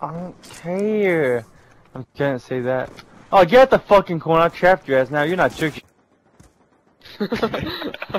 I don't care. I can't say that. Oh, get the fucking corner. I trapped your ass now. You're not chicken.